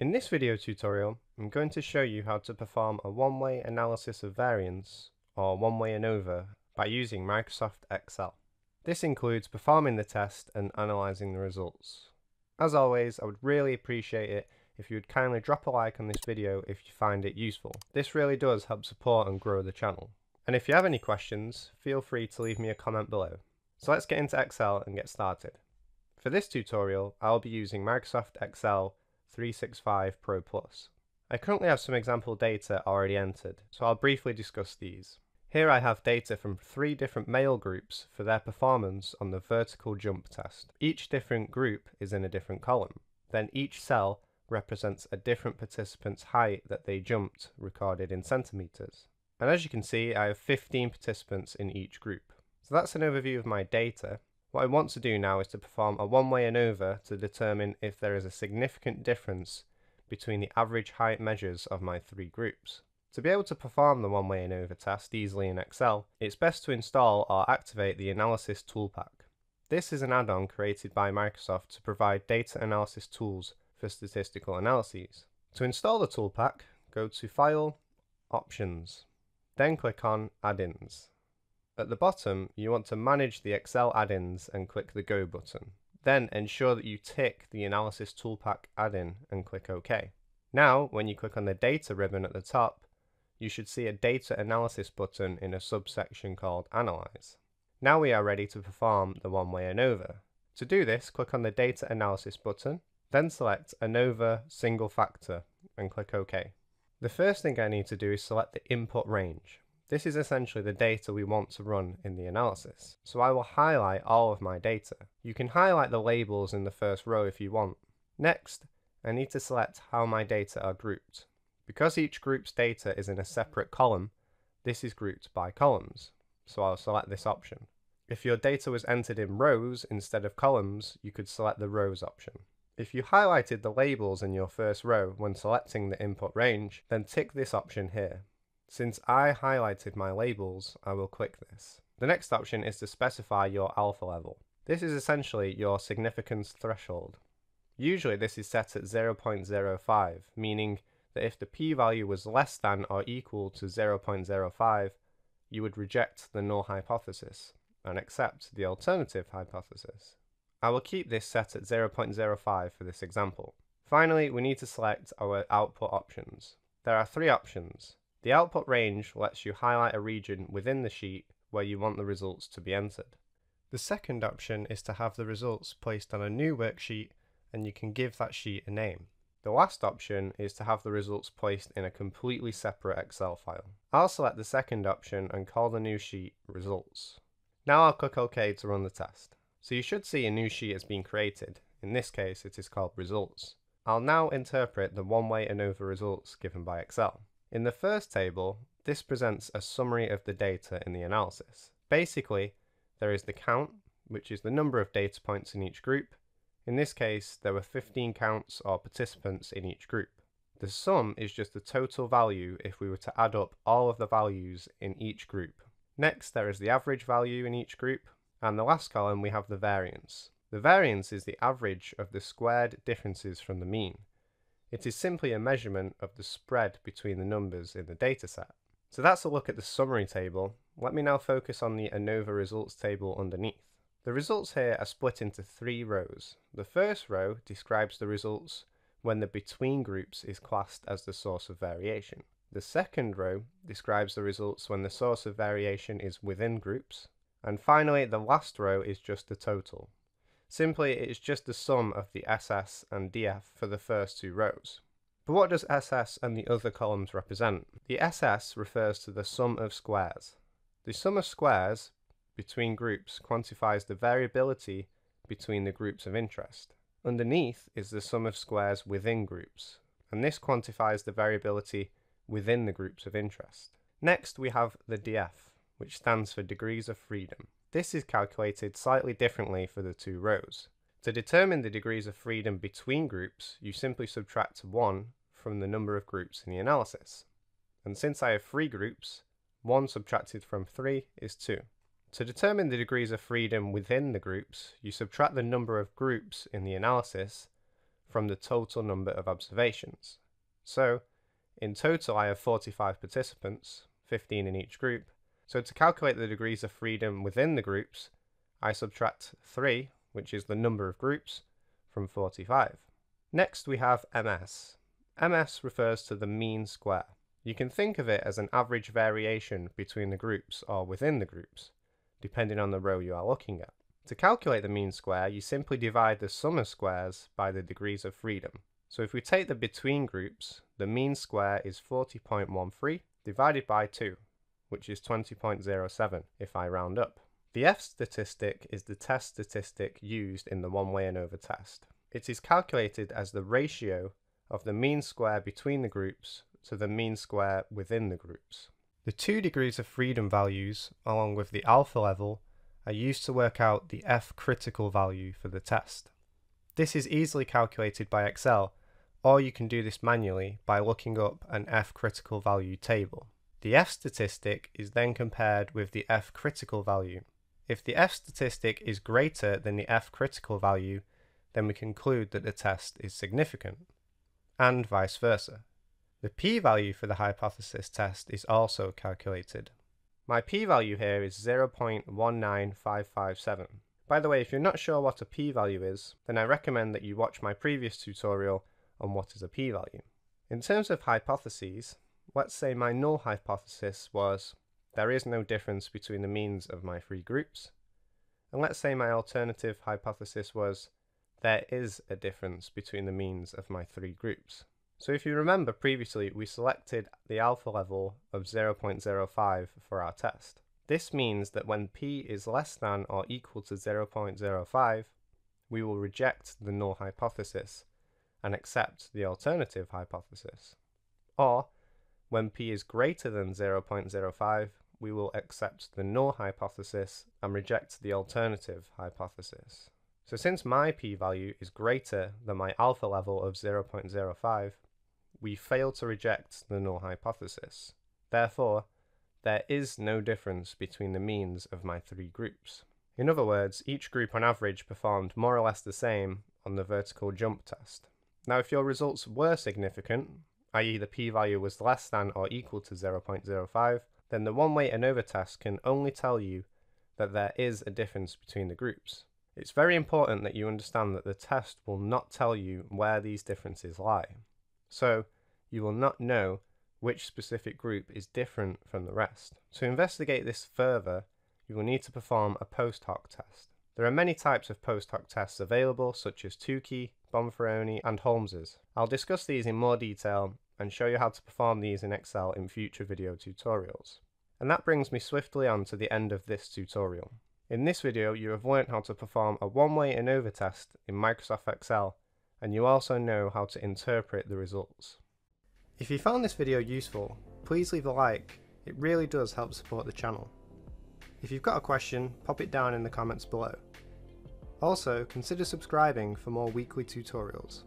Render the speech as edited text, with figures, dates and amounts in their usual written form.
In this video tutorial, I'm going to show you how to perform a one-way analysis of variance, or one-way ANOVA, by using Microsoft Excel. This includes performing the test and analysing the results. As always, I would really appreciate it if you would kindly drop a like on this video if you find it useful. This really does help support and grow the channel. And if you have any questions, feel free to leave me a comment below. So let's get into Excel and get started. For this tutorial, I'll be using Microsoft Excel 365 Pro Plus. I currently have some example data already entered, so I'll briefly discuss these. Here I have data from 3 different male groups for their performance on the vertical jump test. Each different group is in a different column. Then each cell represents a different participant's height that they jumped, recorded in centimeters. And as you can see, I have 15 participants in each group. So that's an overview of my data. What I want to do now is to perform a one-way ANOVA to determine if there is a significant difference between the average height measures of my 3 groups. To be able to perform the one-way ANOVA test easily in Excel, it's best to install or activate the Analysis ToolPak. This is an add-on created by Microsoft to provide data analysis tools for statistical analyses. To install the ToolPak, go to File, Options, then click on Add-ins. At the bottom, you want to manage the Excel add-ins and click the Go button. Then ensure that you tick the Analysis ToolPak add-in and click OK. Now, when you click on the Data ribbon at the top, you should see a Data Analysis button in a subsection called Analyze. Now we are ready to perform the one-way ANOVA. To do this, click on the Data Analysis button, then select ANOVA Single Factor and click OK. The first thing I need to do is select the input range. This is essentially the data we want to run in the analysis. So I will highlight all of my data. You can highlight the labels in the first row if you want. Next, I need to select how my data are grouped. Because each group's data is in a separate column, this is grouped by columns. So I'll select this option. If your data was entered in rows instead of columns, you could select the rows option. If you highlighted the labels in your first row when selecting the input range, then tick this option here. Since I highlighted my labels, I will click this. The next option is to specify your alpha level. This is essentially your significance threshold. Usually this is set at 0.05, meaning that if the p-value was less than or equal to 0.05, you would reject the null hypothesis and accept the alternative hypothesis. I will keep this set at 0.05 for this example. Finally, we need to select our output options. There are 3 options. The output range lets you highlight a region within the sheet where you want the results to be entered. The second option is to have the results placed on a new worksheet, and you can give that sheet a name. The last option is to have the results placed in a completely separate Excel file. I'll select the second option and call the new sheet Results. Now I'll click OK to run the test. So you should see a new sheet has been created. In this case, it is called Results. I'll now interpret the one-way ANOVA results given by Excel. In the first table, this presents a summary of the data in the analysis. Basically, there is the count, which is the number of data points in each group. In this case, there were 15 counts or participants in each group. The sum is just the total value if we were to add up all of the values in each group. Next, there is the average value in each group, and the last column we have the variance. The variance is the average of the squared differences from the mean. It is simply a measurement of the spread between the numbers in the dataset. So that's a look at the summary table. Let me now focus on the ANOVA results table underneath. The results here are split into 3 rows. The first row describes the results when the between groups is classed as the source of variation. The second row describes the results when the source of variation is within groups. And finally, the last row is just the total. Simply, it is just the sum of the SS and DF for the first 2 rows. But what does SS and the other columns represent? The SS refers to the sum of squares. The sum of squares between groups quantifies the variability between the groups of interest. Underneath is the sum of squares within groups, and this quantifies the variability within the groups of interest. Next, we have the DF, which stands for degrees of freedom. This is calculated slightly differently for the 2 rows. To determine the degrees of freedom between groups, you simply subtract 1 from the number of groups in the analysis. And since I have 3 groups, 1 subtracted from 3 is 2. To determine the degrees of freedom within the groups, you subtract the number of groups in the analysis from the total number of observations. So in total, I have 45 participants, 15 in each group. So to calculate the degrees of freedom within the groups, I subtract 3, which is the number of groups, from 45. Next, we have MS. MS refers to the mean square. You can think of it as an average variation between the groups or within the groups, depending on the row you are looking at. To calculate the mean square, you simply divide the sum of squares by the degrees of freedom. So if we take the between groups, the mean square is 40.13 divided by 2, which is 20.07 if I round up. The F statistic is the test statistic used in the one-way ANOVA test. It is calculated as the ratio of the mean square between the groups to the mean square within the groups. The 2 degrees of freedom values, along with the alpha level, are used to work out the F critical value for the test. This is easily calculated by Excel, or you can do this manually by looking up an F critical value table. The F statistic is then compared with the F critical value. If the F statistic is greater than the F critical value, then we conclude that the test is significant, and vice versa. The p-value for the hypothesis test is also calculated. My p-value here is 0.19557. By the way, if you're not sure what a p-value is, then I recommend that you watch my previous tutorial on what is a p-value. In terms of hypotheses, let's say my null hypothesis was there is no difference between the means of my three groups, and let's say my alternative hypothesis was there is a difference between the means of my three groups. So if you remember previously, we selected the alpha level of 0.05 for our test. This means that when p is less than or equal to 0.05, we will reject the null hypothesis and accept the alternative hypothesis. Or, when p is greater than 0.05, we will accept the null hypothesis and reject the alternative hypothesis. So since my p-value is greater than my alpha level of 0.05, we fail to reject the null hypothesis. Therefore, there is no difference between the means of my three groups. In other words, each group on average performed more or less the same on the vertical jump test. Now, if your results were significant, i.e. the p-value was less than or equal to 0.05, then the one-way ANOVA test can only tell you that there is a difference between the groups. It's very important that you understand that the test will not tell you where these differences lie. So you will not know which specific group is different from the rest. To investigate this further, you will need to perform a post hoc test. There are many types of post hoc tests available, such as Tukey, Bonferroni, and Holmes's. I'll discuss these in more detail and show you how to perform these in Excel in future video tutorials. And that brings me swiftly on to the end of this tutorial. In this video, you have learned how to perform a one-way ANOVA test in Microsoft Excel, and you also know how to interpret the results. If you found this video useful, please leave a like. It really does help support the channel. If you've got a question, pop it down in the comments below. Also, consider subscribing for more weekly tutorials.